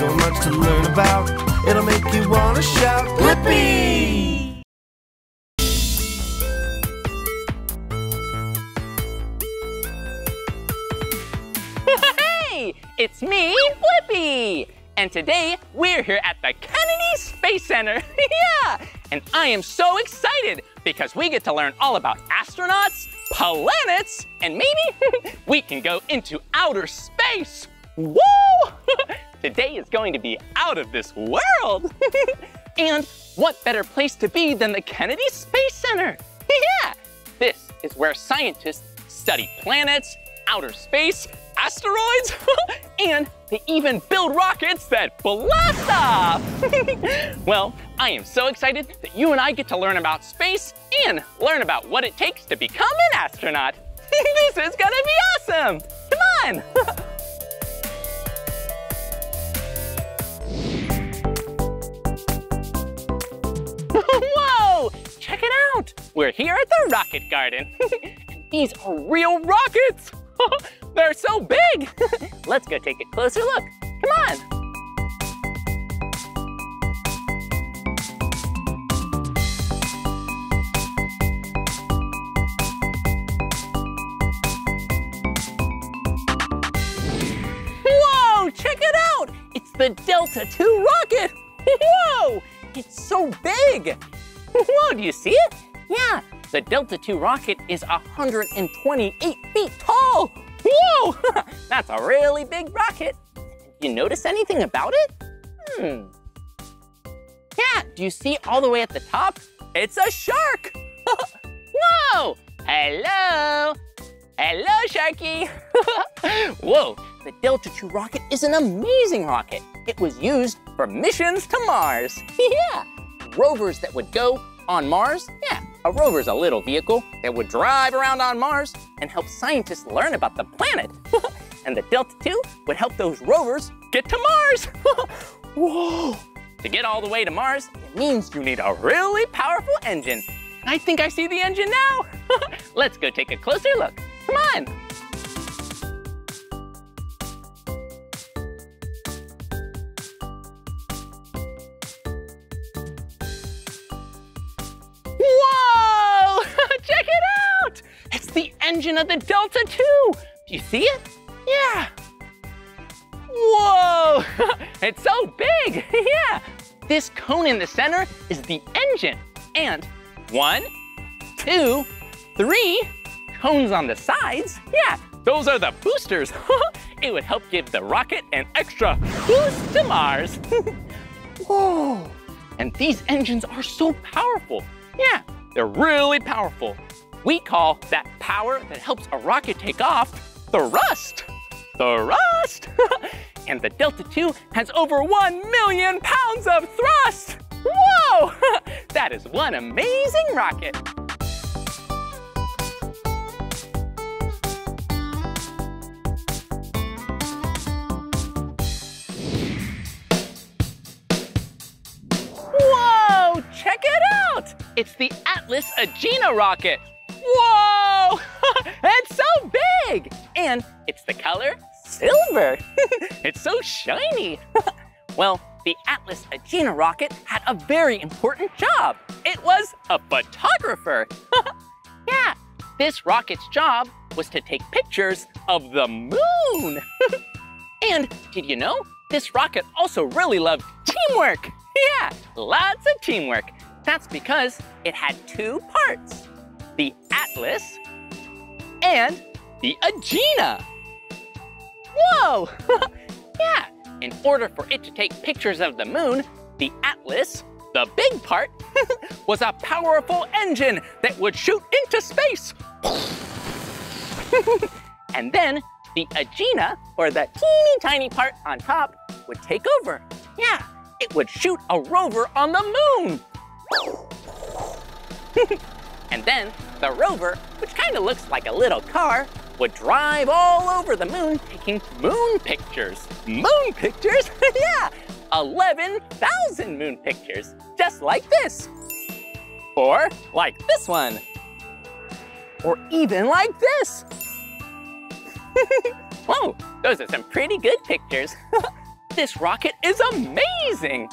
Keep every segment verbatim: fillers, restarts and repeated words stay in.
so much to learn about. It'll make you want to shout, Blippi! Hey! It's me, Blippi! And today, we're here at the Kennedy Space Center. Yeah! And I am so excited because we get to learn all about astronauts, planets, and maybe we can go into outer space. Woo! Today is going to be out of this world. And what better place to be than the Kennedy Space Center? Yeah! This is where scientists study planets, outer space, asteroids, and they even build rockets that blast off. Well, I am so excited that you and I get to learn about space and learn about what it takes to become an astronaut. This is gonna be awesome. Come on. Whoa, check it out. We're here at the Rocket Garden. These are real rockets. They're so big. Let's go take a closer look. Come on. Whoa, check it out. It's the Delta two rocket. Whoa, it's so big. Whoa, do you see it? Yeah. The Delta two rocket is one hundred twenty-eight feet tall. Whoa, that's a really big rocket. You notice anything about it? Hmm. Yeah, do you see all the way at the top? It's a shark. Whoa, hello. Hello, Sharky. Whoa, the Delta two rocket is an amazing rocket. It was used for missions to Mars. Yeah, rovers that would go on Mars, yeah. A rover's a little vehicle that would drive around on Mars and help scientists learn about the planet. And the Delta two would help those rovers get to Mars. Whoa! To get all the way to Mars, it means you need a really powerful engine. I think I see the engine now. Let's go take a closer look. Come on. Engine of the Delta two. Do you see it? Yeah. Whoa, it's so big, yeah. This cone in the center is the engine. And one, two, three cones on the sides. Yeah, those are the boosters. It would help give the rocket an extra boost to Mars. Whoa, and these engines are so powerful. Yeah, they're really powerful. We call that power that helps a rocket take off thrust. Thrust! And the Delta two has over one million pounds of thrust. Whoa! That is one amazing rocket. Whoa! Check it out! It's the Atlas Agena rocket. Whoa, it's so big. And it's the color silver. It's so shiny. Well, the Atlas Agena rocket had a very important job. It was a photographer. Yeah, this rocket's job was to take pictures of the moon. And did you know, this rocket also really loved teamwork. Yeah, lots of teamwork. That's because it had two parts. The Atlas and the Agena. Whoa, yeah. In order for it to take pictures of the moon, the Atlas, the big part, was a powerful engine that would shoot into space. And then the Agena, or the teeny tiny part on top, would take over. Yeah, it would shoot a rover on the moon. And then the rover, which kind of looks like a little car, would drive all over the moon taking moon pictures. Moon pictures? Yeah, eleven thousand moon pictures, just like this. Or like this one. Or even like this. Whoa, those are some pretty good pictures. This rocket is amazing!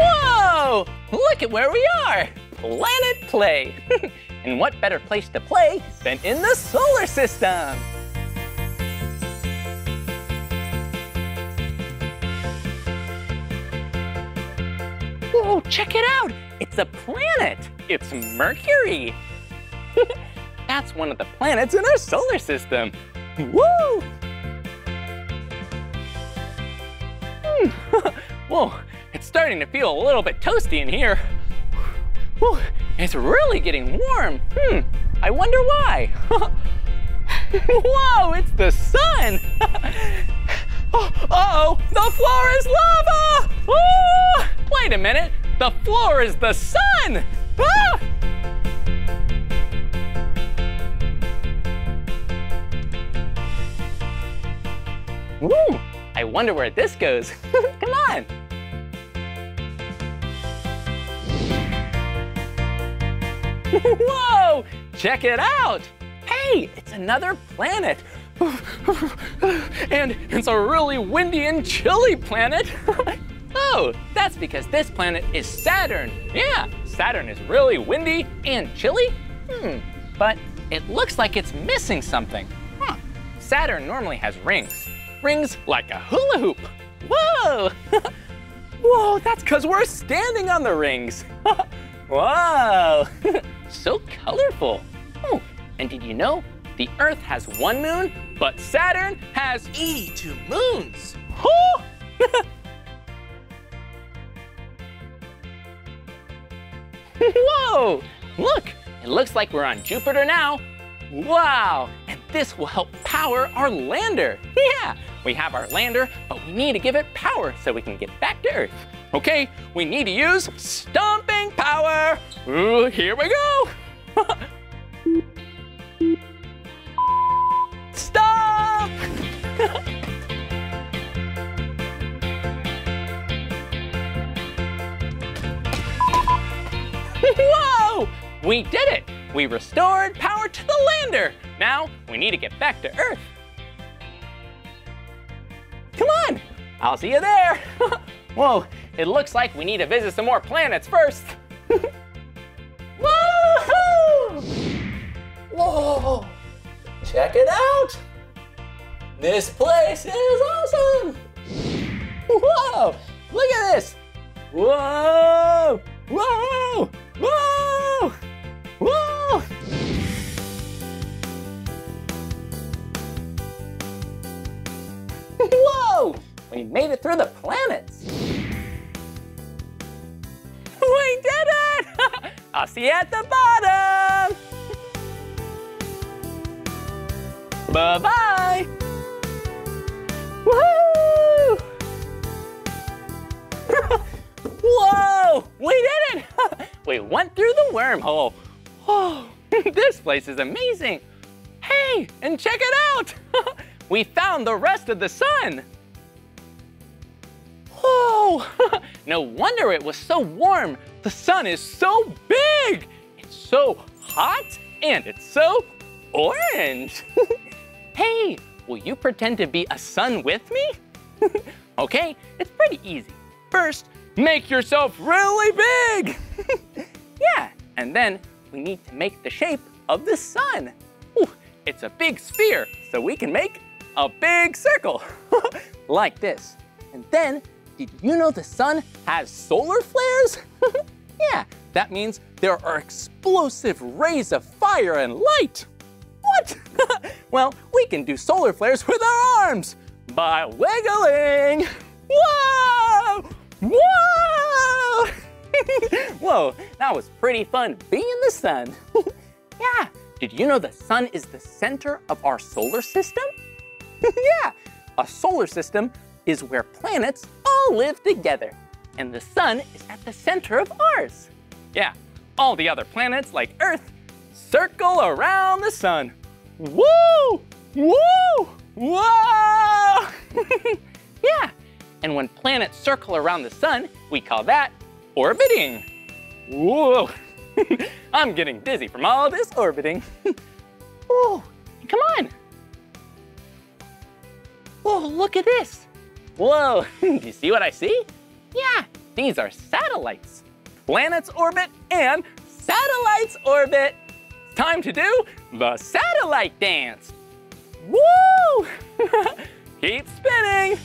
Whoa! Look at where we are! Planet Play! And what better place to play than in the solar system? Whoa, check it out! It's a planet! It's Mercury! That's one of the planets in our solar system! Woo! Mm. Whoa, it's starting to feel a little bit toasty in here. Whew, it's really getting warm. Hmm, I wonder why. Whoa, it's the sun! Oh, uh-oh, the floor is lava! Oh, wait a minute, the floor is the sun! Ah! Woo, I wonder where this goes. Come on. Whoa, check it out. Hey, it's another planet. And it's a really windy and chilly planet. Oh, that's because this planet is Saturn. Yeah, Saturn is really windy and chilly. Hmm, but it looks like it's missing something. Huh. Saturn normally has rings. Rings like a hula hoop. Whoa! Whoa, that's because we're standing on the rings. Whoa! So colorful. Oh, and did you know? The Earth has one moon, but Saturn has eighty-two moons. Oh! Whoa! Look, it looks like we're on Jupiter now. Wow! And this will help power our lander. Yeah, we have our lander, but we need to give it power so we can get back to Earth. Okay, we need to use stomping power. Ooh, here we go. Stop! Whoa! We did it! We restored power to the lander. Now we need to get back to Earth. Come on! I'll see you there. Whoa! It looks like we need to visit some more planets first. Woo-hoo! Whoa! Check it out! This place is awesome! Whoa! Look at this! Whoa! Whoa! Whoa! Whoa! Whoa! We made it through the planets! We did it! I'll see you at the bottom! Bye-bye! Woohoo! Whoa! We did it! We went through the wormhole. Oh, this place is amazing. Hey, and check it out! We found the rest of the sun. Whoa! No wonder it was so warm. The sun is so big. It's so hot and it's so orange. Hey, will you pretend to be a sun with me? Okay, it's pretty easy. First, make yourself really big. Yeah, and then we need to make the shape of the sun. Ooh, it's a big sphere, so we can make a big circle like this. And then, did you know the sun has solar flares? Yeah, that means there are explosive rays of fire and light. What? Well, we can do solar flares with our arms by wiggling. Whoa! Whoa! Whoa, that was pretty fun being in the sun. Yeah, did you know the sun is the center of our solar system? Yeah, a solar system is where planets all live together. And the sun is at the center of ours. Yeah, all the other planets like Earth circle around the sun. Woo! Woo! Whoa! Yeah, And when planets circle around the sun, we call that orbiting. Whoa, I'm getting dizzy from all this orbiting. Oh, come on. Whoa, look at this. Whoa, do you see what I see? Yeah, these are satellites. Planets orbit and satellites orbit. It's time to do the satellite dance. Woo! Keep spinning.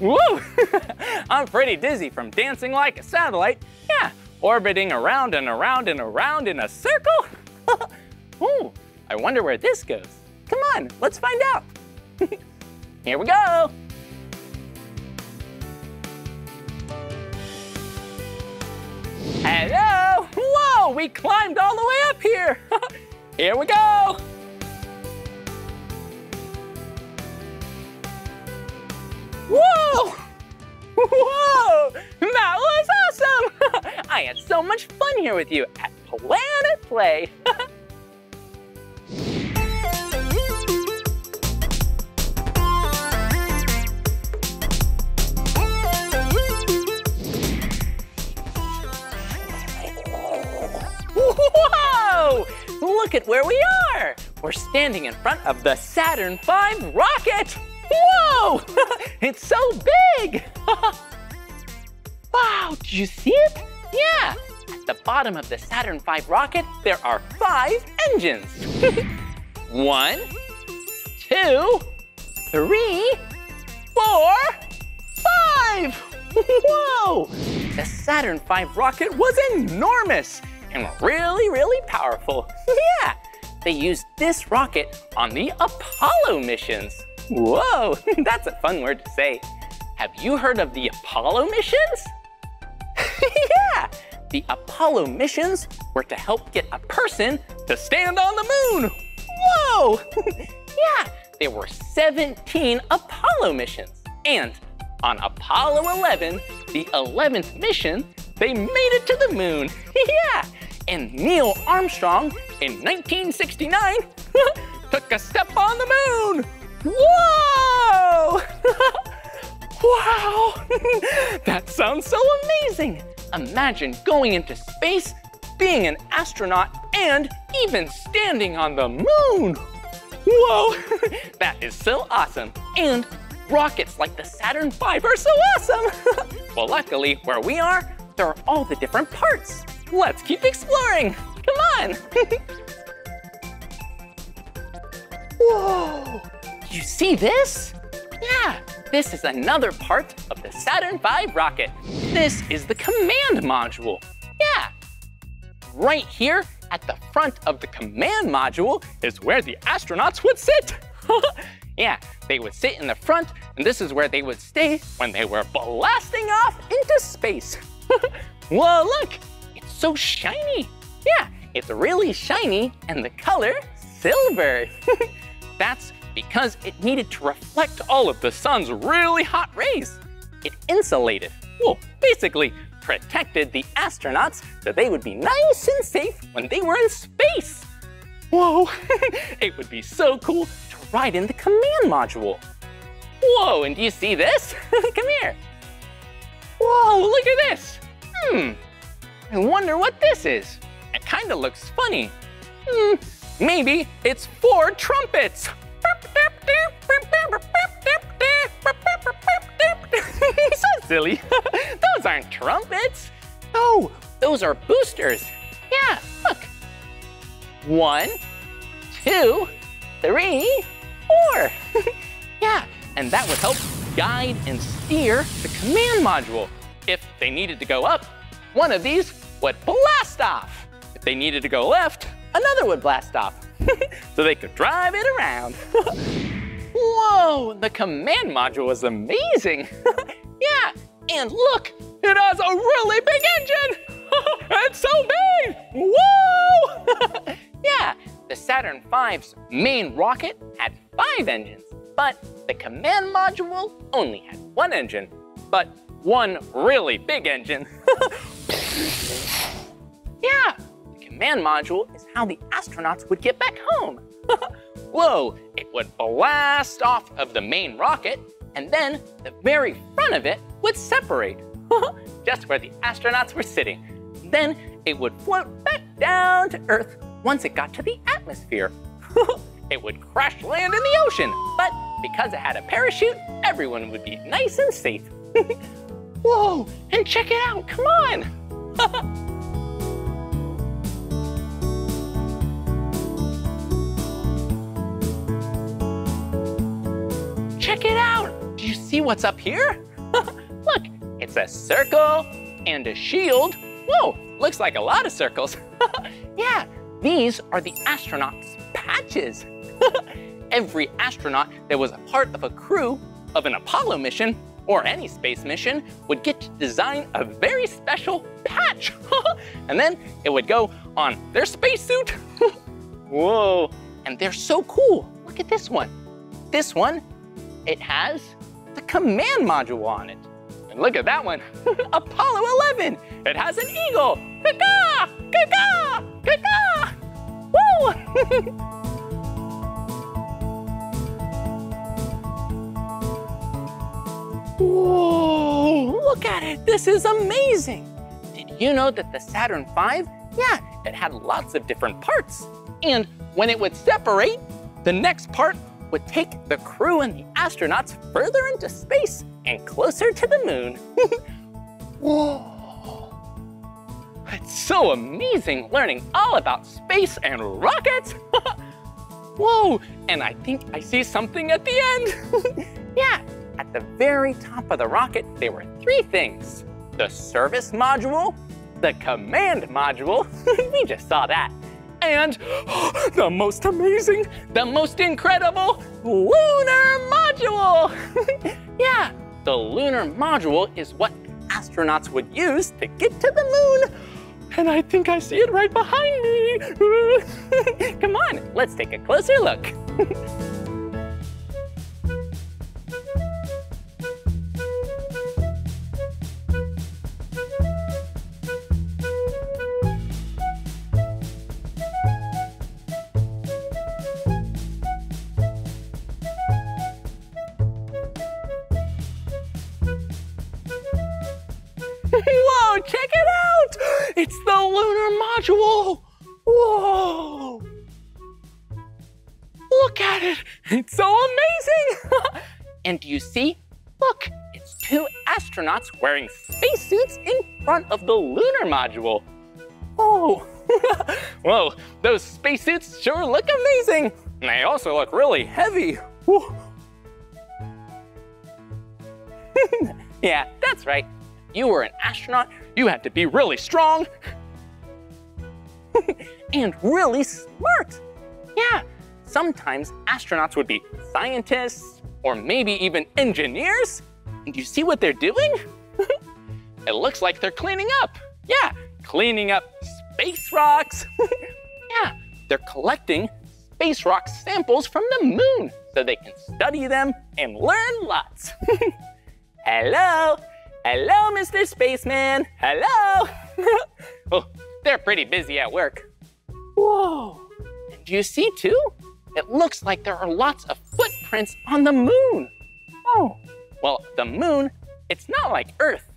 Woo! I'm pretty dizzy from dancing like a satellite. Yeah, orbiting around and around and around in a circle. Ooh, I wonder where this goes. Come on, let's find out. Here we go. Hello! Whoa, we climbed all the way up here. Here we go. Whoa! Whoa! That was awesome! I had so much fun here with you at Planet Play. Whoa! Look at where we are. We're standing in front of the Saturn five rocket. Whoa! It's so big! Wow, did you see it? Yeah, at the bottom of the Saturn five rocket, there are five engines. One, two, three, four, five! Whoa! The Saturn five rocket was enormous and really, really powerful. Yeah, they used this rocket on the Apollo missions. Whoa, that's a fun word to say. Have you heard of the Apollo missions? Yeah, the Apollo missions were to help get a person to stand on the moon. Whoa, yeah, there were seventeen Apollo missions. And on Apollo eleven, the eleventh mission, they made it to the moon. Yeah, and Neil Armstrong in nineteen sixty-nine took a step on the moon. Whoa! Wow! That sounds so amazing! Imagine going into space, being an astronaut, and even standing on the moon! Whoa! That is so awesome! And rockets like the Saturn five are so awesome! Well, luckily, where we are, there are all the different parts. Let's keep exploring! Come on! Whoa! You see this? Yeah, this is another part of the Saturn five rocket. This is the command module. Yeah, right here at the front of the command module is where the astronauts would sit. Yeah, they would sit in the front, and this is where they would stay when they were blasting off into space. Whoa, look, it's so shiny. Yeah, it's really shiny, and the color silver. That's because it needed to reflect all of the sun's really hot rays. It insulated, well, basically protected the astronauts so they would be nice and safe when they were in space. Whoa, it would be so cool to ride in the command module. Whoa, and do you see this? Come here. Whoa, look at this. Hmm, I wonder what this is. It kind of looks funny. Hmm, maybe it's four trumpets. So silly. Those aren't trumpets. Oh, those are boosters. Yeah, look. One, two, three, four. Yeah, and that would help guide and steer the command module. If they needed to go up, one of these would blast off. If they needed to go left, another would blast off. So they could drive it around. Whoa, the command module is amazing. Yeah, and look, it has a really big engine. It's so big, whoa! Yeah, the Saturn five's main rocket had five engines, but the command module only had one engine, but one really big engine. Yeah. man module is how the astronauts would get back home. Whoa, it would blast off of the main rocket, and then the very front of it would separate, just where the astronauts were sitting. Then it would float back down to Earth once it got to the atmosphere. It would crash land in the ocean, but because it had a parachute, everyone would be nice and safe. Whoa, and check it out, come on! Check it out! Do you see what's up here? Look, it's a circle and a shield. Whoa, looks like a lot of circles. Yeah, these are the astronauts' patches. Every astronaut that was a part of a crew of an Apollo mission or any space mission would get to design a very special patch. And then it would go on their spacesuit. Whoa, and they're so cool. Look at this one. This one, it has the command module on it. And look at that one, Apollo eleven. It has an eagle. Ka-ka, ka-ka, ka-ka. Woo! Whoa, look at it, this is amazing. Did you know that the Saturn five, yeah, it had lots of different parts. And when it would separate, the next part would take the crew and the astronauts further into space and closer to the moon. Whoa. It's so amazing learning all about space and rockets. Whoa, and I think I see something at the end. Yeah, at the very top of the rocket, there were three things. The service module, the command module, we just saw that. And the most amazing, the most incredible lunar module. Yeah, the lunar module is what astronauts would use to get to the moon. And I think I see it right behind me. Come on, let's take a closer look. It's the lunar module! Whoa! Look at it! It's so amazing! And do you see? Look, it's two astronauts wearing spacesuits in front of the lunar module. Oh! Whoa, those spacesuits sure look amazing! And they also look really heavy. Yeah, that's right. You were an astronaut, you had to be really strong and really smart. Yeah, sometimes astronauts would be scientists or maybe even engineers. And you see what they're doing? It looks like they're cleaning up. Yeah, cleaning up space rocks. Yeah, they're collecting space rock samples from the moon so they can study them and learn lots. Hello? Hello, Mister Spaceman, hello. Oh, they're pretty busy at work. Whoa, and do you see too? It looks like there are lots of footprints on the moon. Oh, well, the moon, it's not like Earth.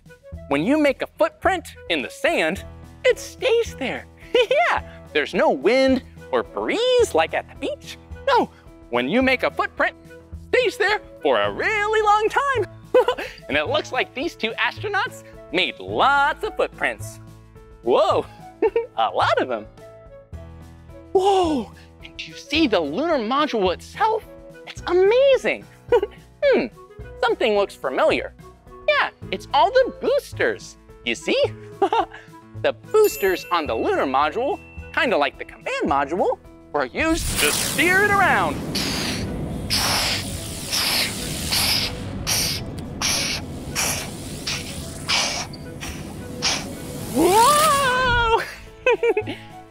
When you make a footprint in the sand, it stays there. Yeah, there's no wind or breeze like at the beach. No, when you make a footprint, it stays there for a really long time. And it looks like these two astronauts made lots of footprints. Whoa, a lot of them. Whoa, and do you see the lunar module itself? It's amazing. Hmm, something looks familiar. Yeah, it's all the boosters, you see? The boosters on the lunar module, kind of like the command module, were used to steer it around. Whoa!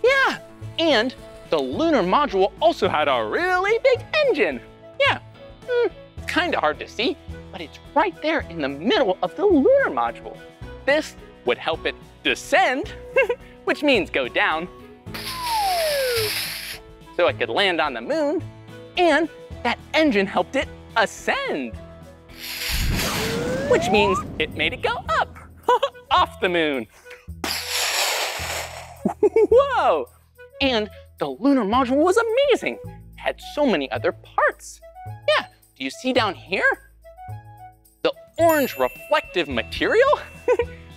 Yeah, and the lunar module also had a really big engine. Yeah, mm, it's kind of hard to see, but it's right there in the middle of the lunar module. This would help it descend, which means go down, so it could land on the moon, and that engine helped it ascend, which means it made it go up, off the moon. Whoa! And the lunar module was amazing. It had so many other parts. Yeah, do you see down here? The orange reflective material?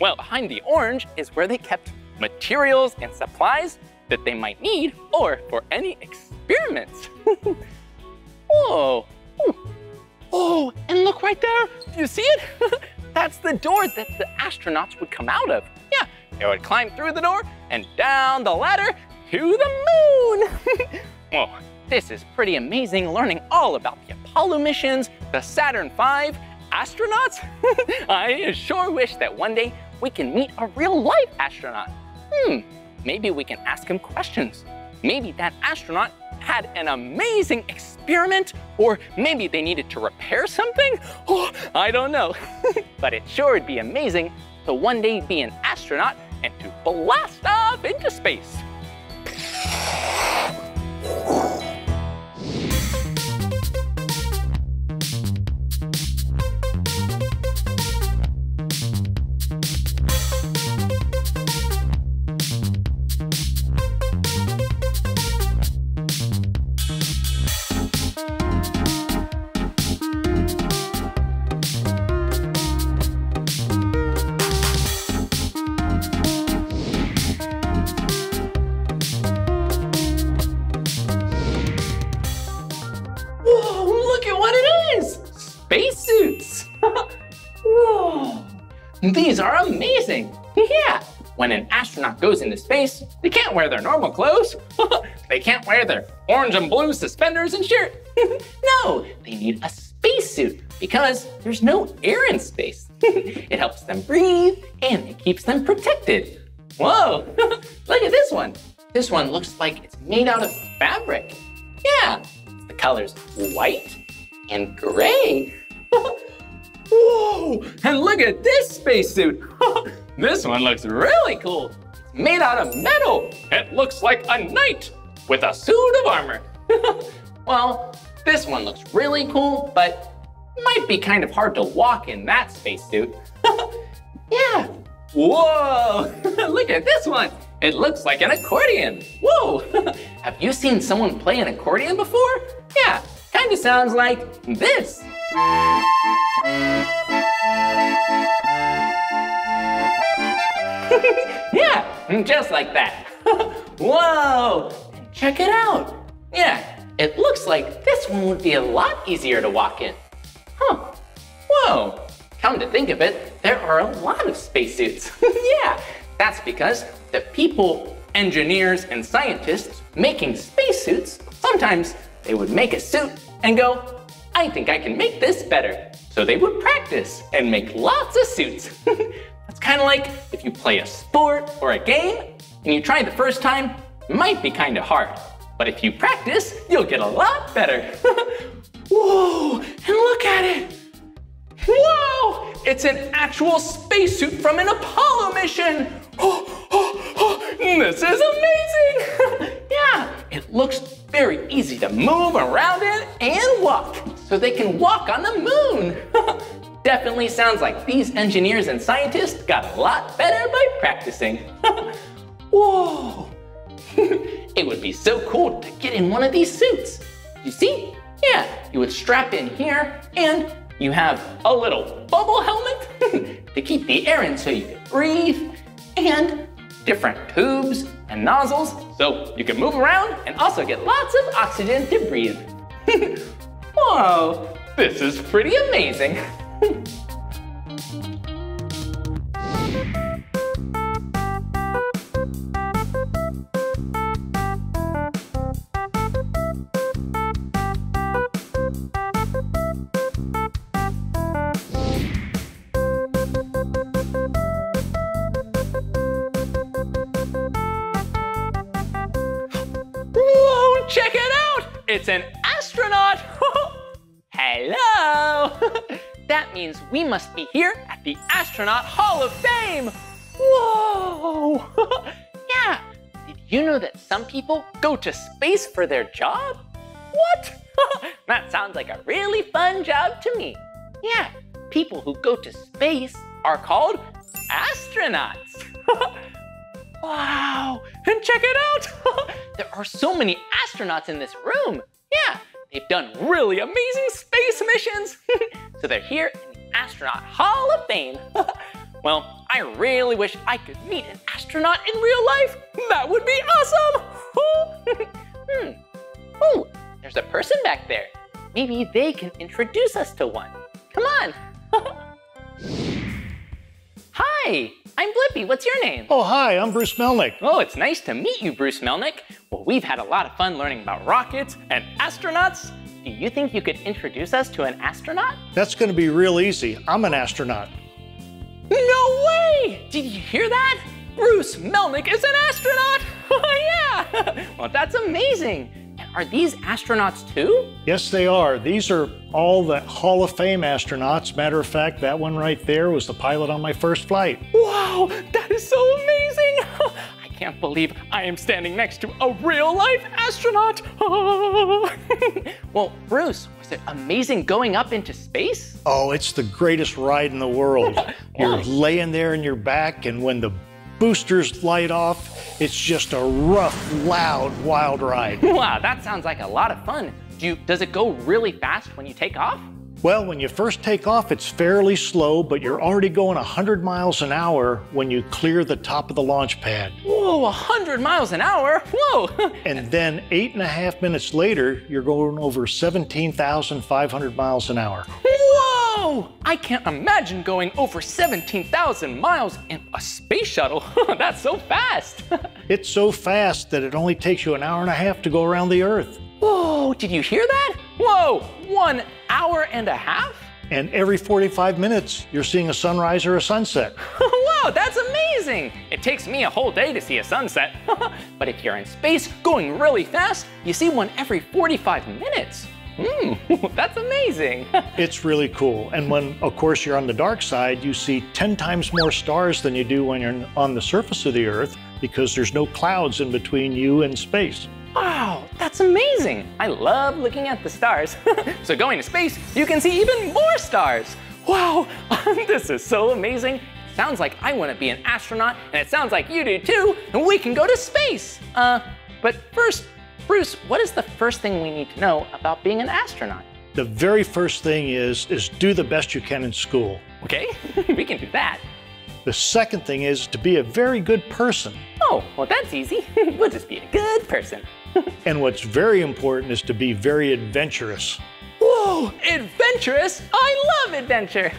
Well, behind the orange is where they kept materials and supplies that they might need or for any experiments. Whoa! Ooh. Oh, and look right there. Do you see it? That's the door that the astronauts would come out of. Yeah, they would climb through the door and down the ladder to the moon. Whoa, this is pretty amazing, learning all about the Apollo missions, the Saturn five, astronauts. I sure wish that one day we can meet a real-life astronaut. Hmm, maybe we can ask him questions. Maybe that astronaut had an amazing experiment, or maybe they needed to repair something? Oh, I don't know. But it sure would be amazing to one day be an astronaut and to blast off into space. These are amazing! Yeah! When an astronaut goes into space, they can't wear their normal clothes. They can't wear their orange and blue suspenders and shirt. No, they need a spacesuit because there's no air in space. It helps them breathe and it keeps them protected. Whoa! Look at this one. This one looks like it's made out of fabric. Yeah, the colors white and gray. Whoa, and look at this spacesuit. This one looks really cool. It's made out of metal. It looks like a knight with a suit of armor. Well, this one looks really cool, but might be kind of hard to walk in that spacesuit. Yeah. Whoa, look at this one. It looks like an accordion. Whoa, have you seen someone play an accordion before? Yeah, kind of sounds like this. Yeah, just like that. Whoa, and check it out. Yeah, it looks like this one would be a lot easier to walk in. Huh, whoa. Come to think of it, there are a lot of spacesuits. Yeah, that's because the people, engineers, and scientists making spacesuits, sometimes they would make a suit and go, I think I can make this better. So they would practice and make lots of suits. It's kind of like if you play a sport or a game and you try the first time, it might be kind of hard. But if you practice, you'll get a lot better. Whoa, and look at it. Whoa, it's an actual spacesuit from an Apollo mission. Oh, oh, oh, this is amazing. Yeah, it looks very easy to move around in and walk, so they can walk on the moon. Definitely sounds like these engineers and scientists got a lot better by practicing. Whoa, it would be so cool to get in one of these suits. You see? Yeah, you would strap in here and you have a little bubble helmet to keep the air in so you can breathe, and different tubes and nozzles so you can move around and also get lots of oxygen to breathe. Whoa, this is pretty amazing. It's an astronaut! Hello! That means we must be here at the Astronaut Hall of Fame! Whoa! Yeah, did you know that some people go to space for their job? What? That sounds like a really fun job to me. Yeah, people who go to space are called astronauts. Wow, and check it out. There are so many astronauts in this room. Yeah, they've done really amazing space missions. So they're here in the Astronaut Hall of Fame. Well, I really wish I could meet an astronaut in real life. That would be awesome. hmm. Oh, there's a person back there. Maybe they can introduce us to one. Come on. Hi, I'm Blippi. What's your name? Oh, hi, I'm Bruce Melnick. Oh, it's nice to meet you, Bruce Melnick. Well, we've had a lot of fun learning about rockets and astronauts. Do you think you could introduce us to an astronaut? That's going to be real easy. I'm an astronaut. No way! Did you hear that? Bruce Melnick is an astronaut! Yeah! Well, that's amazing. And are these astronauts too? Yes, they are. These are all the Hall of Fame astronauts. Matter of fact, that one right there was the pilot on my first flight. Wow, that is so amazing! I can't believe I am standing next to a real-life astronaut! Well, Bruce, was it amazing going up into space? Oh, it's the greatest ride in the world. Yeah. You're laying there in your back, and when the boosters light off, it's just a rough, loud, wild ride. Wow, that sounds like a lot of fun. Do you, does it go really fast when you take off? Well, when you first take off, it's fairly slow, but you're already going one hundred miles an hour when you clear the top of the launch pad. Whoa, one hundred miles an hour? Whoa! And then eight and a half minutes later, you're going over seventeen thousand five hundred miles an hour. Whoa! I can't imagine going over seventeen thousand miles in a space shuttle. That's so fast. It's so fast that it only takes you an hour and a half to go around the Earth. Whoa, did you hear that? Whoa, one hour and a half? And every forty-five minutes, you're seeing a sunrise or a sunset. Wow, that's amazing. It takes me a whole day to see a sunset. But if you're in space going really fast, you see one every forty-five minutes. Hmm, that's amazing. It's really cool. And when, of course, you're on the dark side, you see ten times more stars than you do when you're on the surface of the Earth because there's no clouds in between you and space. Wow, that's amazing. I love looking at the stars. So going to space, you can see even more stars. Wow, this is so amazing. It sounds like I want to be an astronaut, and it sounds like you do too, and we can go to space. Uh, but first, Bruce, what is the first thing we need to know about being an astronaut? The very first thing is, is do the best you can in school. Okay, we can do that. The second thing is to be a very good person. Oh, well, that's easy. We'll just be a good person. And what's very important is to be very adventurous. Whoa, adventurous? I love adventure.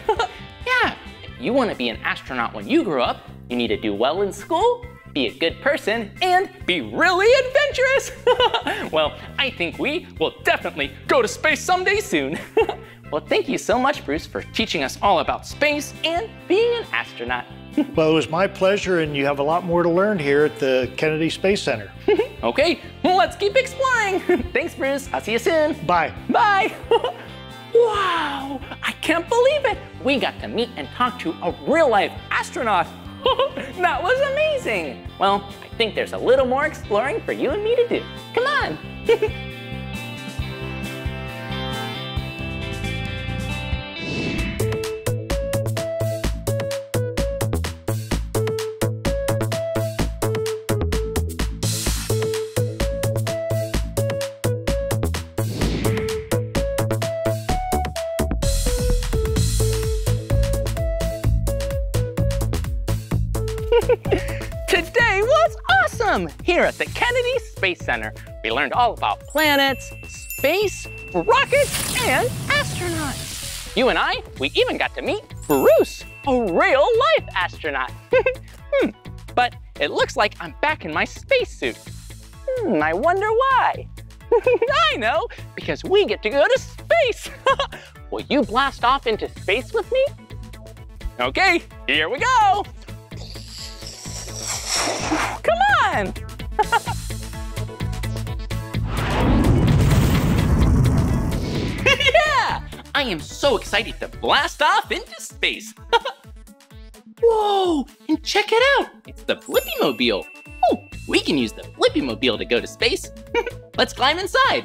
Yeah, if you want to be an astronaut when you grow up, you need to do well in school, be a good person, and be really adventurous. Well, I think we will definitely go to space someday soon. Well, thank you so much, Bruce, for teaching us all about space and being an astronaut. Well, it was my pleasure, and you have a lot more to learn here at the Kennedy Space Center. Okay, well, let's keep exploring. Thanks, Bruce. I'll see you soon. Bye. Bye. Wow, I can't believe it. We got to meet and talk to a real-life astronaut. That was amazing. Well, I think there's a little more exploring for you and me to do. Come on. Here at the Kennedy Space Center, we learned all about planets, space, rockets, and astronauts. You and I, we even got to meet Bruce, a real-life astronaut. hmm. But it looks like I'm back in my spacesuit. Hmm, I wonder why. I know, because we get to go to space. Will you blast off into space with me? Okay, here we go. Come on! Yeah! I am so excited to blast off into space. Whoa! And check it out! It's the Blippi Mobile. Oh, We can use the Blippi Mobile to go to space. Let's climb inside.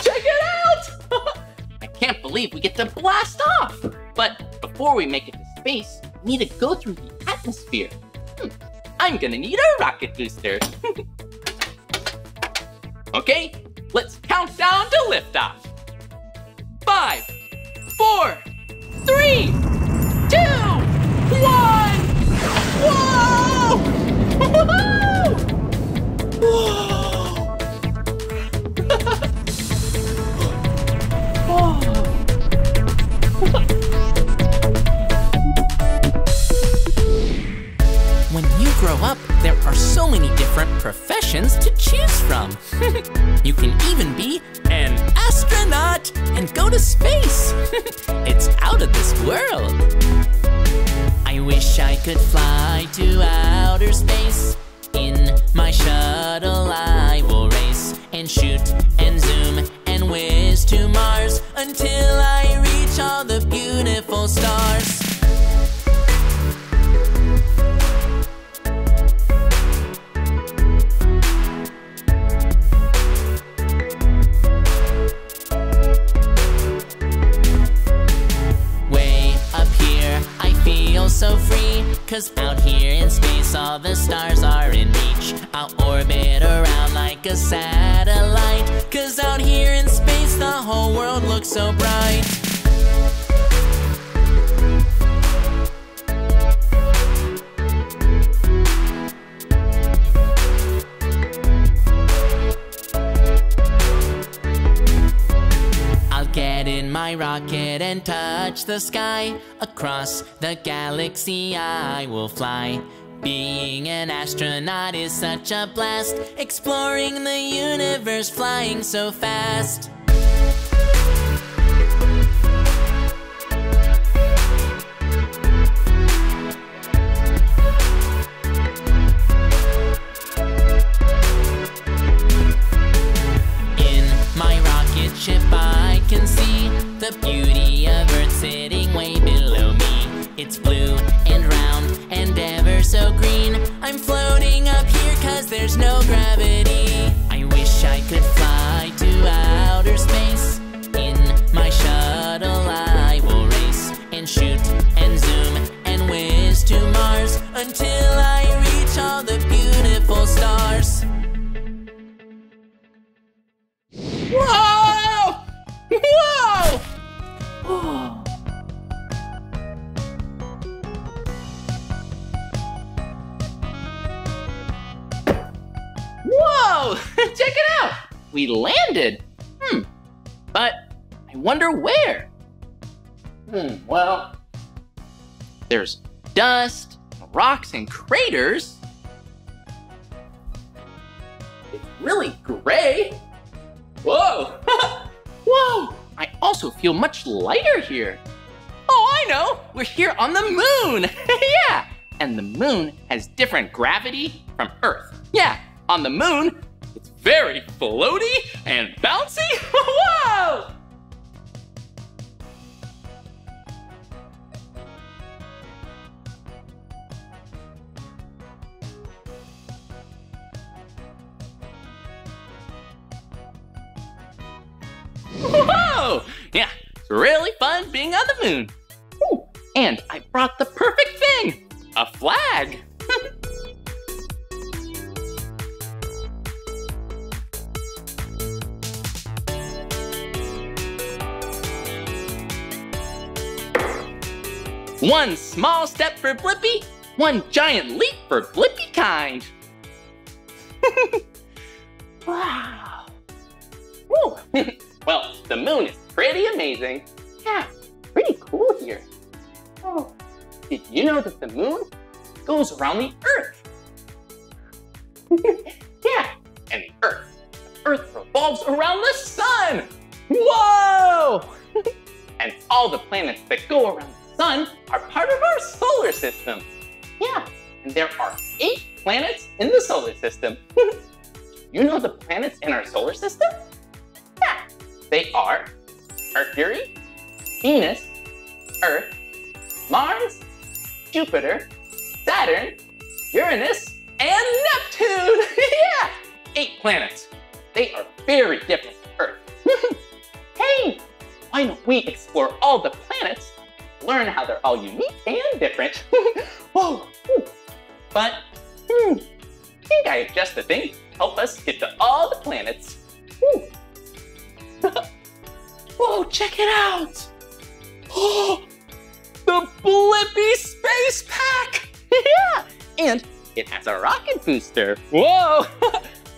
Check it out! I can't believe we get to blast off. But before we make it to space, we need to go through the atmosphere. Hmm. I'm gonna need a rocket booster. Okay, let's count down to liftoff. Five, four, three, two, one. Whoa! Whoa! Whoa! When you grow up, there are so many different professions to choose from. You can even be an astronaut and go to space. It's out of this world. I wish I could fly to outer space. In my shuttle I will race and shoot and zoom and whiz to Mars until I reach all the beautiful stars. So free, cause out here in space all the stars are in reach. I'll orbit around like a satellite, cause out here in space the whole world looks so bright. In my rocket and touch the sky. Across the galaxy I will fly. Being an astronaut is such a blast. Exploring the universe, flying so fast. I can see the beauty of Earth sitting way below me. It's blue and round and ever so green. I'm floating up here cause there's no gravity. I wish I could fly to outer space. In my shuttle I will race and shoot and zoom and whiz to Mars until I reach all the beautiful stars. Whoa! Whoa! Oh. Whoa! Check it out! We landed! Hmm. But I wonder where? Hmm, well, there's dust, rocks, and craters. It's really gray. Whoa! Whoa! I also feel much lighter here. Oh, I know! We're here on the moon! Yeah! And the moon has different gravity from Earth. Yeah, on the moon, it's very floaty and bouncy. Whoa! Whoa! Yeah, it's really fun being on the moon. Ooh, and I brought the perfect thing, a flag. One small step for Blippi, one giant leap for Blippi kind. Wow. Ooh. Well, the moon is pretty amazing. Yeah, pretty cool here. Oh, did you know that the moon goes around the Earth? Yeah, and the Earth. The Earth revolves around the sun. Whoa! And all the planets that go around the sun are part of our solar system. Yeah, and there are eight planets in the solar system. You know the planets in our solar system? Yeah. They are Mercury, Venus, Earth, Mars, Jupiter, Saturn, Uranus, and Neptune. Yeah, eight planets. They are very different from Earth. Hey, why don't we explore all the planets, learn how they're all unique and different. Whoa, but hmm, I think I have just the thing to help us get to all the planets. Whoa, check it out. Oh, the Blippi Space Pack. Yeah, and it has a rocket booster. Whoa,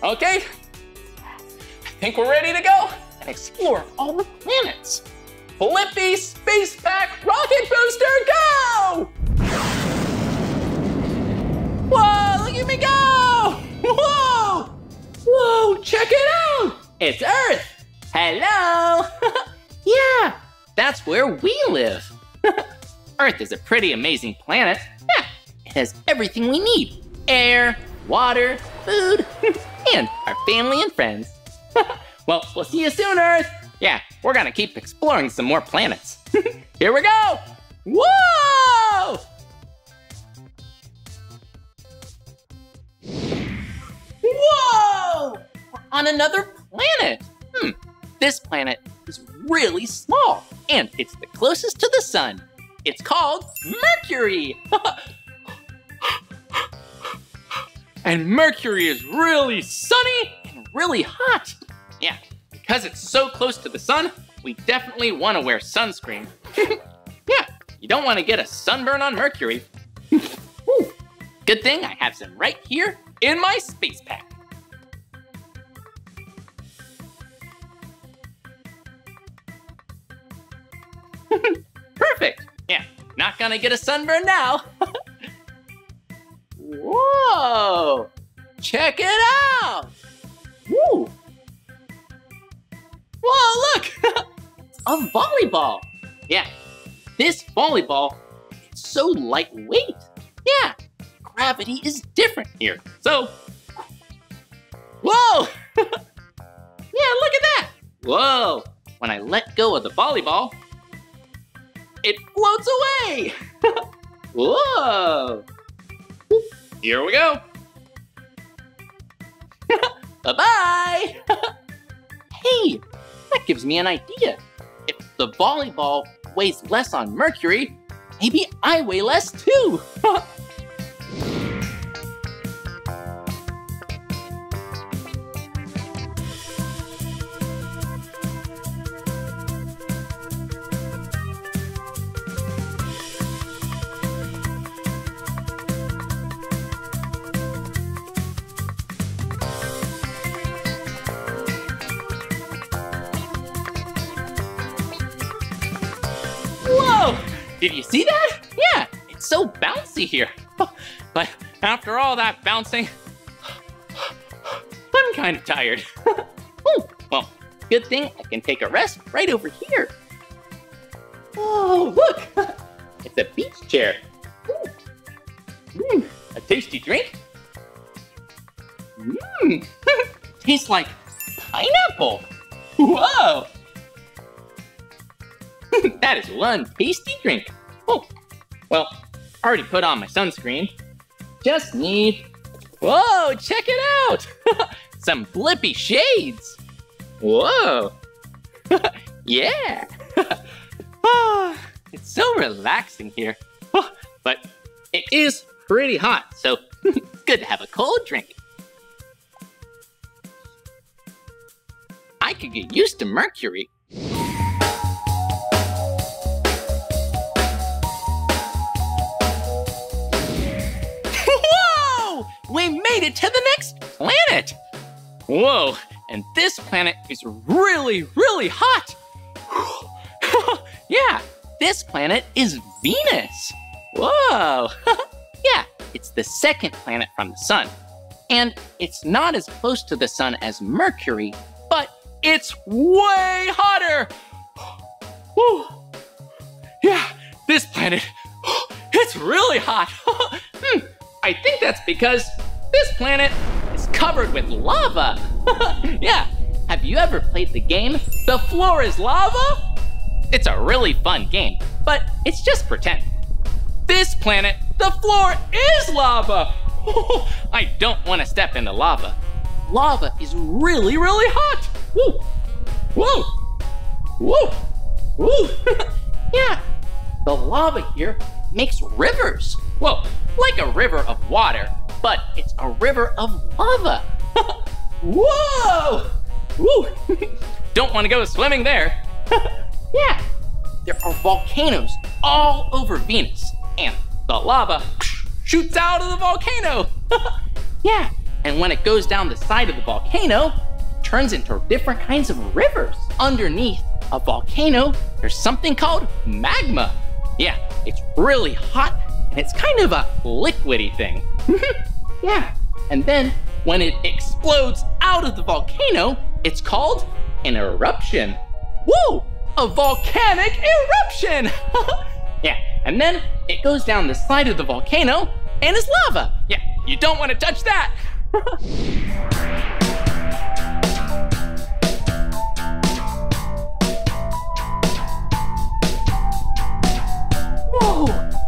okay. I think we're ready to go and explore all the planets. Blippi Space Pack Rocket Booster, go! Whoa, look at me go! Whoa! Whoa, check it out! It's Earth! Hello! Yeah, that's where we live. Earth is a pretty amazing planet. Yeah, it has everything we need. Air, water, food, and our family and friends. Well, we'll see you soon, Earth. Yeah, we're gonna keep exploring some more planets. Here we go! Whoa! Whoa! We're on another planet. Hmm, this planet is really small, and it's the closest to the sun. It's called Mercury. And Mercury is really sunny and really hot. Yeah, because it's so close to the sun, we definitely want to wear sunscreen. Yeah, you don't want to get a sunburn on Mercury. Good thing I have some right here in my space pack. Perfect. Yeah, not gonna get a sunburn now. Whoa, check it out. Woo. Whoa, look! A volleyball! Yeah, this volleyball is so lightweight. Yeah, gravity is different here. So, whoa! Yeah, look at that! Whoa, when I let go of the volleyball, it floats away! Whoa! Here we go! Bye-bye! Hey! That gives me an idea. If the volleyball weighs less on Mercury, maybe I weigh less too. Did you see that? Yeah, it's so bouncy here. But after all that bouncing, I'm kind of tired. Oh, well, good thing I can take a rest right over here. Oh, look, it's a beach chair. Mmm, a tasty drink. Mmm, tastes like pineapple. Whoa. That is one tasty drink. Oh, well, I already put on my sunscreen. Just need, whoa, check it out. Some Blippi shades. Whoa. Yeah. Oh, it's so relaxing here. Oh, but it is pretty hot, so good to have a cold drink. I could get used to Mercury. We made it to the next planet! Whoa, and this planet is really, really hot! Yeah, this planet is Venus! Whoa! Yeah, it's the second planet from the sun. And it's not as close to the sun as Mercury, but it's way hotter! Woo! Yeah, this planet, it's really hot! Hmm. I think that's because this planet is covered with lava. Yeah, have you ever played the game, The Floor is Lava? It's a really fun game, but it's just pretend. This planet The floor is lava! Oh, I don't want to step into lava. Lava is really, really hot! Woo! Woo! Woo! Woo! Yeah, the lava here makes rivers. Well, like a river of water, but it's a river of lava. Whoa! Woo! Don't want to go swimming there. Yeah, there are volcanoes all over Venus, and the lava shoots out of the volcano. Yeah, and when it goes down the side of the volcano, it turns into different kinds of rivers. Underneath a volcano, there's something called magma. Yeah, it's really hot, and it's kind of a liquidy thing. Yeah, and then when it explodes out of the volcano, it's called an eruption. Woo! A volcanic eruption! Yeah, and then it goes down the side of the volcano and is lava. Yeah, you don't want to touch that. Whoa,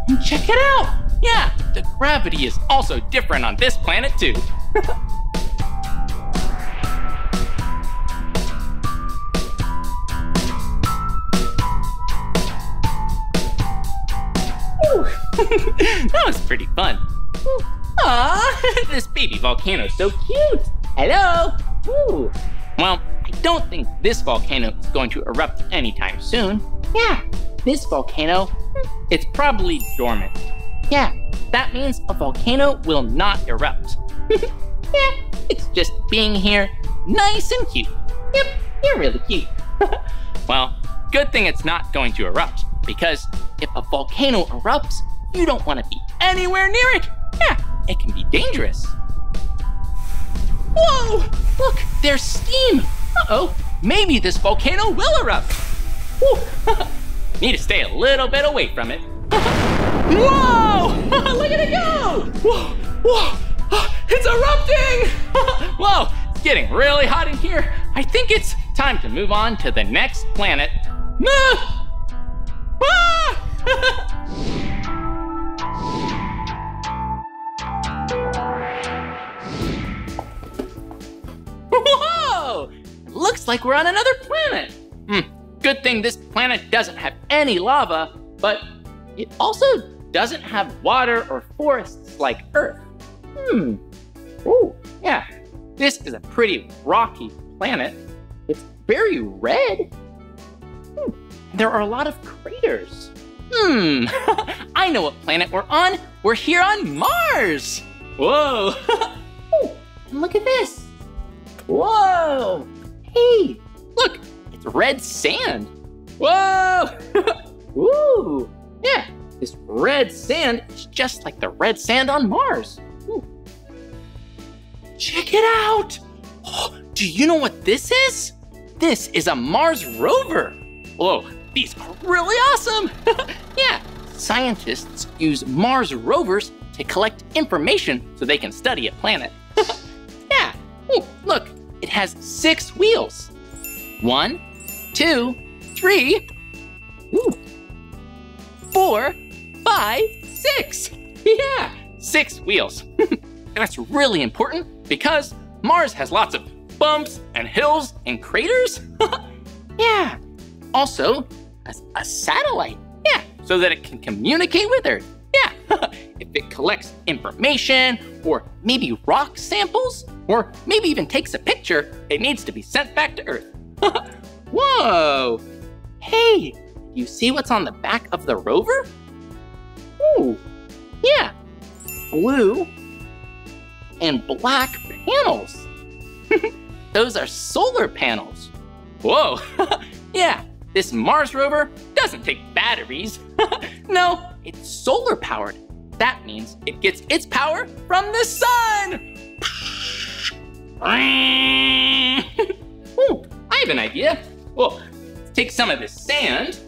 and check it out. Yeah, the gravity is also different on this planet too. That was pretty fun. Aww, this baby volcano's so cute. Hello. Ooh. Well, I don't think this volcano is going to erupt anytime soon. Yeah, this volcano, it's probably dormant. Yeah, that means a volcano will not erupt. Yeah, it's just being here, nice and cute. Yep, you're really cute. Well, good thing it's not going to erupt, because if a volcano erupts, you don't want to be anywhere near it. Yeah, it can be dangerous. Whoa, look, there's steam. Uh-oh, maybe this volcano will erupt. Need to stay a little bit away from it. Whoa, look at it go. Whoa, whoa, it's erupting. Whoa, it's getting really hot in here. I think it's time to move on to the next planet. Ah! Ah! Whoa! Looks like we're on another planet. Mm, good thing this planet doesn't have any lava, but it also doesn't have water or forests like Earth. Hmm. Ooh, yeah. This is a pretty rocky planet. It's very red. Hmm. There are a lot of craters. Hmm. I know what planet we're on. We're here on Mars. Whoa. Ooh, and look at this. Whoa! Hey, look, it's red sand. Whoa! Ooh, yeah, this red sand is just like the red sand on Mars. Ooh. Check it out! Oh, do you know what this is? This is a Mars rover. Whoa, these are really awesome. Yeah, scientists use Mars rovers to collect information so they can study a planet. Yeah, ooh, look. It has six wheels. One, two, three, ooh, four, five, six. Yeah, six wheels. That's really important because Mars has lots of bumps and hills and craters. Yeah, also a, a satellite. Yeah, so that it can communicate with Earth. Yeah, if it collects information or maybe rock samples, or maybe even takes a picture, it needs to be sent back to Earth. Whoa! Hey, you see what's on the back of the rover? Ooh, yeah, blue and black panels. Those are solar panels. Whoa, yeah, this Mars rover doesn't take batteries. No, it's solar powered. That means it gets its power from the sun. Ooh, I have an idea. Whoa. Let's take some of this sand.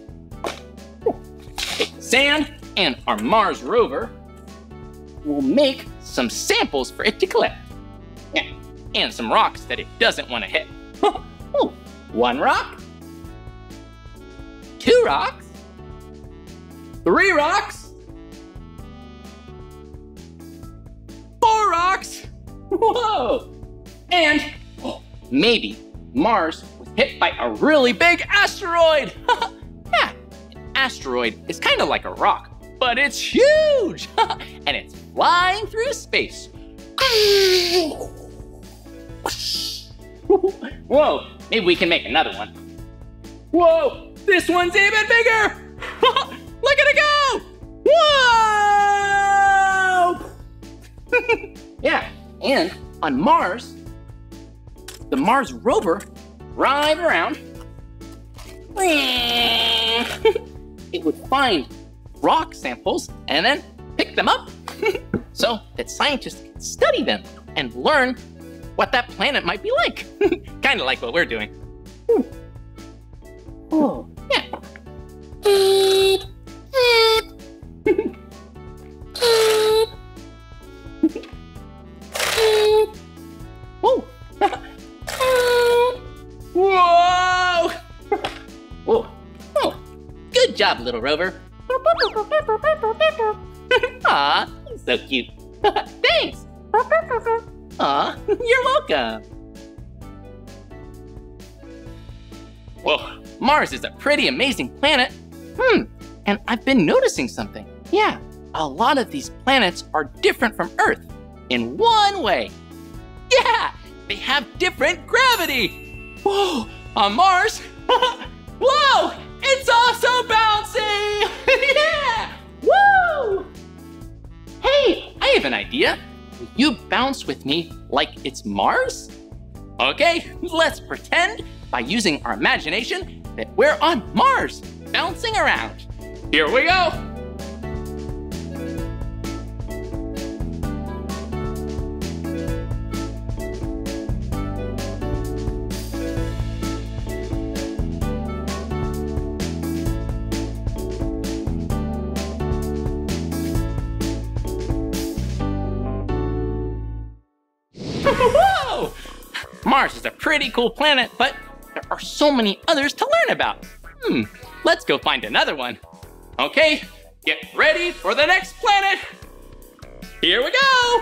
Take the sand and our Mars rover. We'll make some samples for it to collect. Yeah. And some rocks that it doesn't want to hit. Ooh. One rock. Two rocks. Three rocks. Clorox! Whoa! And oh, maybe Mars was hit by a really big asteroid! Yeah, an asteroid is kind of like a rock, but it's huge! And it's flying through space. Whoa, maybe we can make another one. Whoa, this one's even bigger! Look at it go! Whoa! Yeah, and on Mars, the Mars rover drive around. It would find rock samples and then pick them up so that scientists can study them and learn what that planet might be like. Kind of like what we're doing. Oh, yeah. Whoa. Whoa. Whoa. Oh, good job, little rover. Aw, he's so cute. Thanks. Aw, you're welcome. Whoa, Mars is a pretty amazing planet. Hmm, and I've been noticing something. Yeah, a lot of these planets are different from Earth in one way. Yeah, they have different gravity. Whoa, on Mars, whoa, it's also bouncy. Yeah, woo! Hey, I have an idea. Will you bounce with me like it's Mars? Okay, let's pretend by using our imagination that we're on Mars, bouncing around. Here we go. Whoa! Mars is a pretty cool planet, but there are so many others to learn about. Hmm, let's go find another one. Okay, get ready for the next planet. Here we go!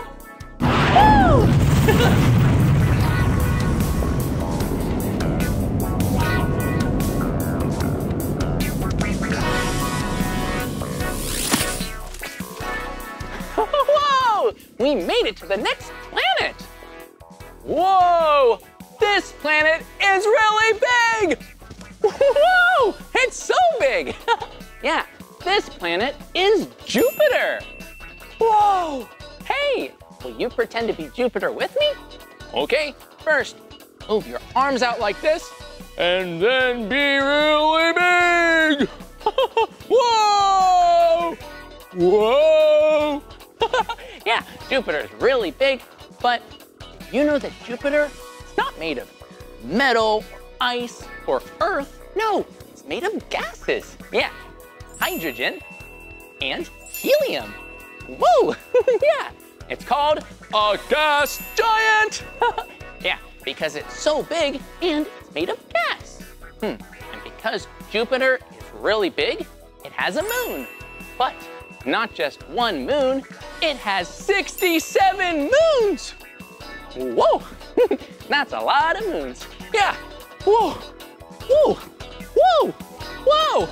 Woo! Whoa! We made it to the next planet. Whoa! This planet is really big! Whoa! It's so big! Yeah, this planet is Jupiter! Whoa! Hey, will you pretend to be Jupiter with me? Okay, first, move your arms out like this, and then be really big! Whoa! Whoa! Yeah, Jupiter is really big, but you know that Jupiter is not made of metal, or ice, or earth. No, it's made of gases. Yeah, hydrogen and helium. Whoa, yeah. It's called a gas giant. Yeah, because it's so big and it's made of gas. Hmm, and because Jupiter is really big, it has a moon. But not just one moon, it has sixty-seven moons. Whoa, that's a lot of moons. Yeah, whoa, whoa, whoa, whoa,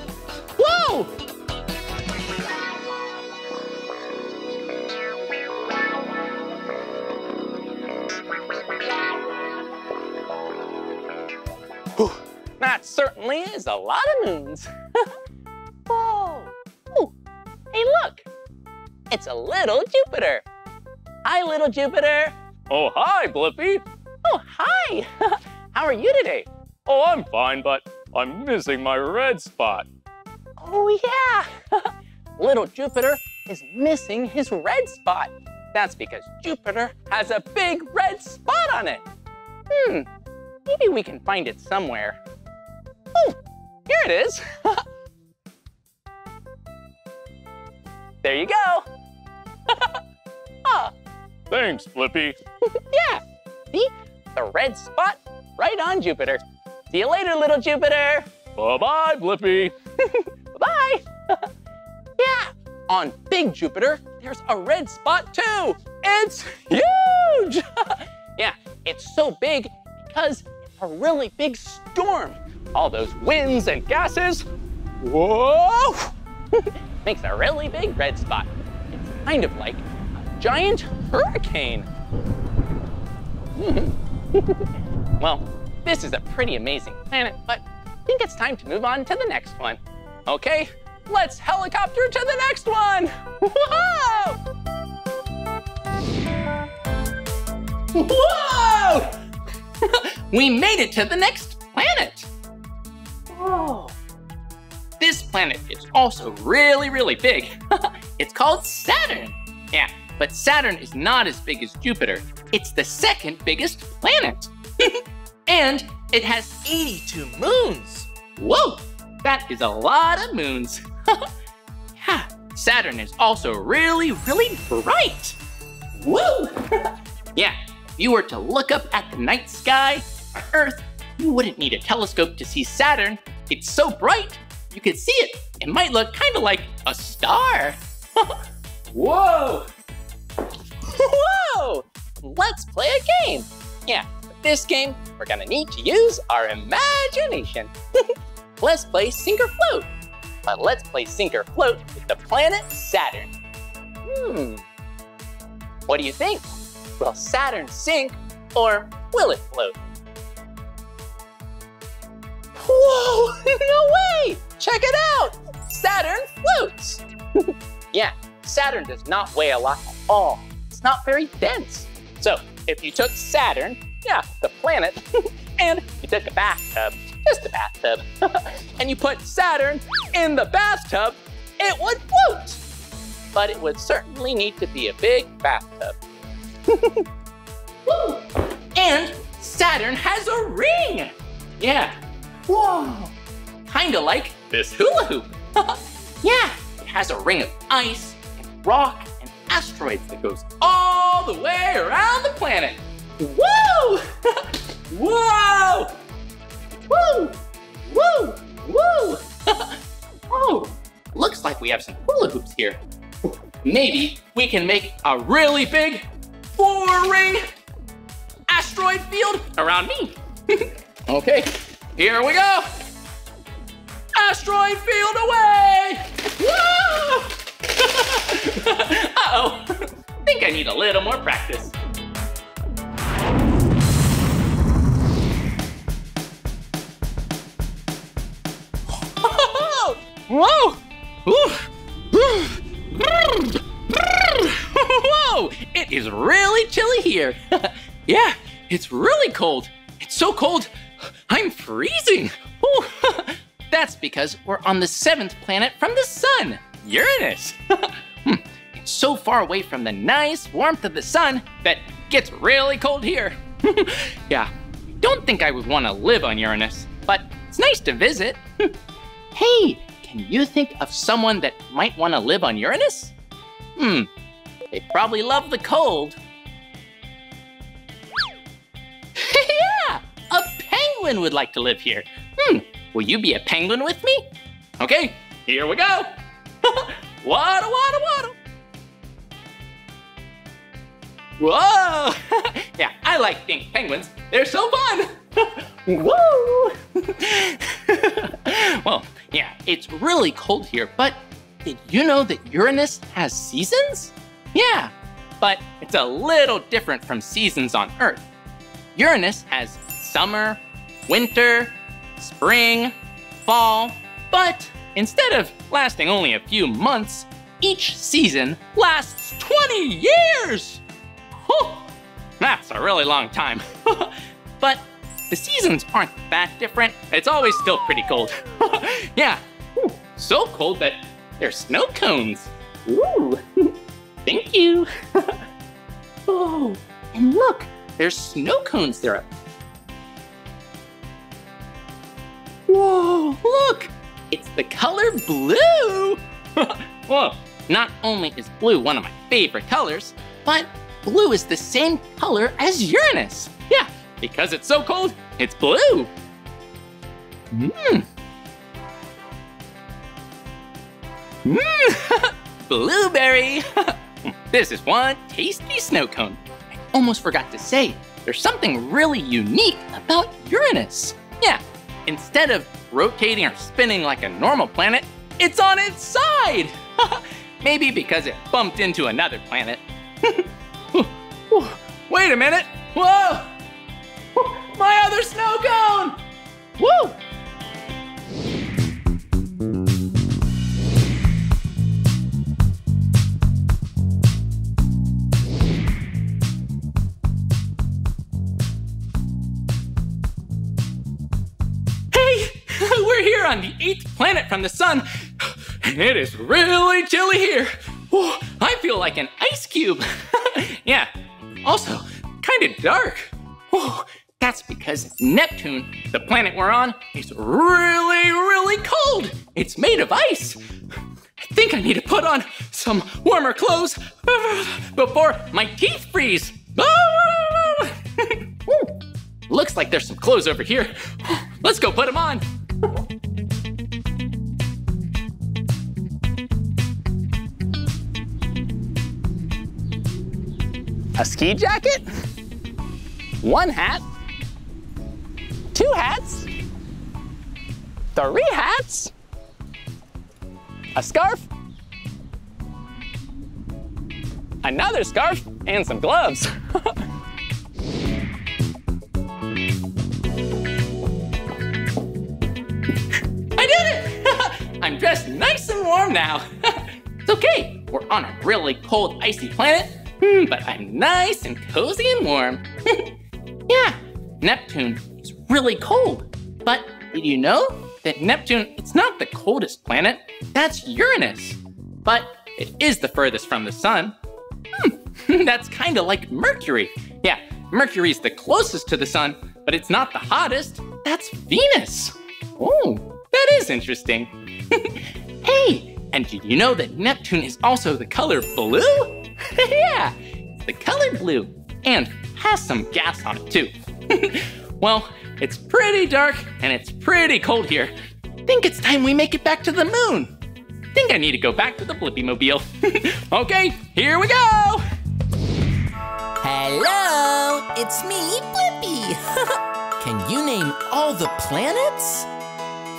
whoa. Whew. That certainly is a lot of moons. Whoa, ooh. Hey look, it's a little Jupiter. Hi little Jupiter. Oh, hi, Blippi. Oh, hi. How are you today? Oh, I'm fine, but I'm missing my red spot. Oh, yeah. Little Jupiter is missing his red spot. That's because Jupiter has a big red spot on it. Hmm, maybe we can find it somewhere. Oh, here it is. There you go. Oh. Thanks, Blippi. Yeah, see? The red spot right on Jupiter. See you later, little Jupiter. Bye-bye, Blippi. Bye-bye. Yeah, on big Jupiter, there's a red spot too. It's huge! Yeah, it's so big because it's a really big storm. All those winds and gases, whoa! Makes a really big red spot. It's kind of like a giant hurricane. Well, this is a pretty amazing planet, but I think it's time to move on to the next one. Okay, let's helicopter to the next one! Whoa! Whoa! We made it to the next planet! Whoa! This planet is also really, really big. It's called Saturn. Yeah, but Saturn is not as big as Jupiter. It's the second biggest planet. And it has eighty-two moons. Whoa, that is a lot of moons. Yeah, Saturn is also really, really bright. Whoa. Yeah, if you were to look up at the night sky on Earth, you wouldn't need a telescope to see Saturn. It's so bright, you could see it. It might look kind of like a star. Whoa. Whoa, let's play a game. Yeah. This game, we're gonna need to use our imagination. Let's play sink or float. But let's play sink or float with the planet Saturn. Hmm, what do you think? Will Saturn sink or will it float? Whoa, no way! Check it out! Saturn floats! Yeah, Saturn does not weigh a lot at all. It's not very dense. So if you took Saturn, yeah, the planet, and you took a bathtub, just a bathtub, and you put Saturn in the bathtub, it would float. But it would certainly need to be a big bathtub. Woo! And Saturn has a ring. Yeah. Whoa. Kind of like this hula hoop. Yeah, it has a ring of ice and rock and asteroids that goes all the way around the planet. Whoa! Whoa! Whoa! Whoa! Whoa! Whoa! Looks like we have some hula hoops here. Maybe we can make a really big four-ring asteroid field around me. Okay, here we go. Asteroid field away! Whoa! Uh-oh. I think I need a little more practice. Whoa! Ooh. Whoa! It is really chilly here. Yeah, it's really cold. It's so cold, I'm freezing. That's because we're on the seventh planet from the sun, Uranus. It's so far away from the nice warmth of the sun that it gets really cold here. Yeah, don't think I would want to live on Uranus, but it's nice to visit. Hey! Can you think of someone that might want to live on Uranus? Hmm, they probably love the cold. Yeah, a penguin would like to live here. Hmm, will you be a penguin with me? Okay, here we go. Waddle, waddle, waddle. Whoa, yeah, I like pink penguins. They're so fun. Whoa. Well, yeah, it's really cold here, but did you know that Uranus has seasons? Yeah, but it's a little different from seasons on Earth. Uranus has summer, winter, spring, fall, but instead of lasting only a few months, each season lasts twenty years! Whew, that's a really long time. But the seasons aren't that different. It's always still pretty cold. Yeah, ooh, so cold that there's snow cones. Ooh, thank you. Oh, and look, there's snow cones there. Whoa, look, it's the color blue. Whoa, not only is blue one of my favorite colors, but blue is the same color as Uranus. Yeah. Because it's so cold, it's blue. Mmm. Mmm. Blueberry. This is one tasty snow cone. I almost forgot to say, there's something really unique about Uranus. Yeah, instead of rotating or spinning like a normal planet, it's on its side. Maybe because it bumped into another planet. Wait a minute, whoa! My other snow cone! Woo! We're here on the eighth planet from the sun, and it is really chilly here. Whoa, I feel like an ice cube. Yeah, also kind of dark. Whoa, that's because Neptune, the planet we're on, is really, really cold. It's made of ice. I think I need to put on some warmer clothes before my teeth freeze. Looks like there's some clothes over here. Let's go put them on. A ski jacket, one hat, two hats, three hats, a scarf, another scarf, and some gloves. I'm dressed nice and warm now. It's okay, we're on a really cold, icy planet, but I'm nice and cozy and warm. Yeah, Neptune is really cold. But did you know that Neptune, it's not the coldest planet, that's Uranus. But it is the furthest from the sun. Hmm, that's kind of like Mercury. Yeah, Mercury's the closest to the sun, but it's not the hottest, that's Venus. Oh, that is interesting. Hey, and did you know that Neptune is also the color blue? Yeah, it's the color blue and has some gas on it too. Well, it's pretty dark and it's pretty cold here. I think it's time we make it back to the moon. I think I need to go back to the Blippi Mobile. Okay, here we go! Hello, it's me, Blippi. Can you name all the planets?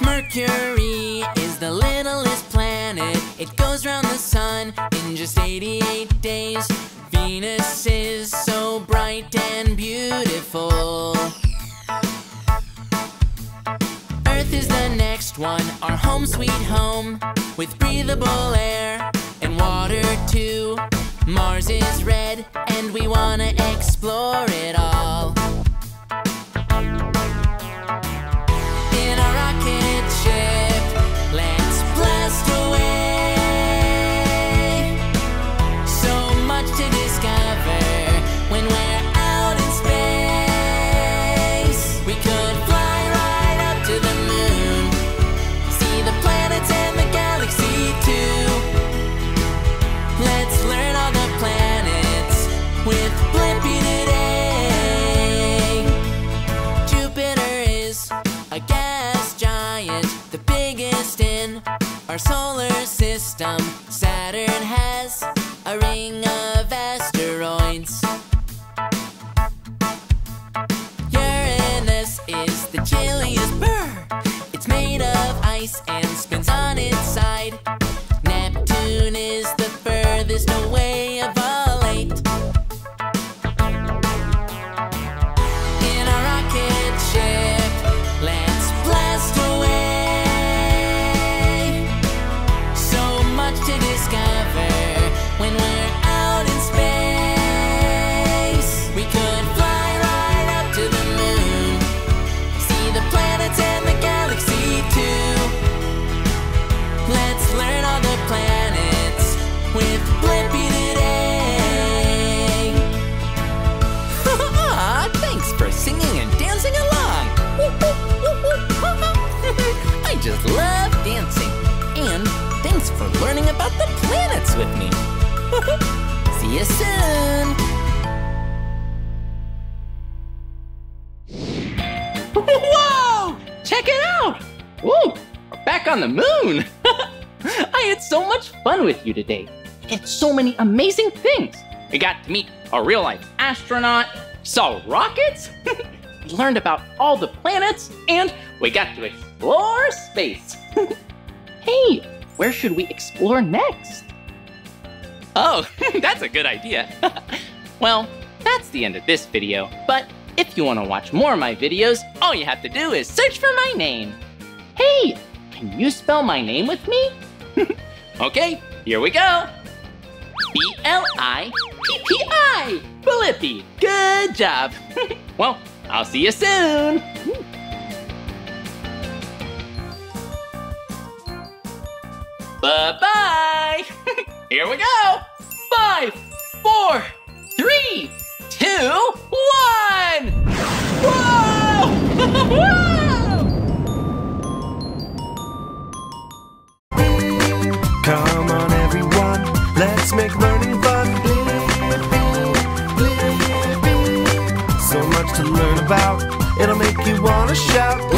Mercury is the littlest planet. It goes round the sun in just eighty-eight days. Venus is so bright and beautiful. Earth is the next one, our home sweet home, with breathable air and water too. Mars is red and we want to explore it all. Our solar system, Saturn has a ring of asteroids. Uranus is the chilliest burr. It's made of ice and spins on its side. Neptune is the furthest away of all eight. In our rocket ship, let's blast away. To discover when we're out in space, we could fly right up to the moon, see the planets and the galaxy too. Let's learn all the planets with Blippi today. Aw, thanks for singing and dancing along. I just love dancing, and thanks for learning about the planets with me. See you soon. Whoa! Check it out! Whoa! We're back on the moon. I had so much fun with you today. and so many amazing things. We got to meet a real-life astronaut, saw rockets, we learned about all the planets, and we got to explore space. Hey, where should we explore next? Oh, that's a good idea. Well, that's the end of this video, but if you want to watch more of my videos, all you have to do is search for my name. Hey, can you spell my name with me? Okay, here we go. B L I P P I, Blippi. Good job. Well, I'll see you soon. Bye-bye. Here we go. Five, four, three, two, one. Whoa! Come on everyone, let's make learning fun. So much to learn about, it'll make you wanna shout.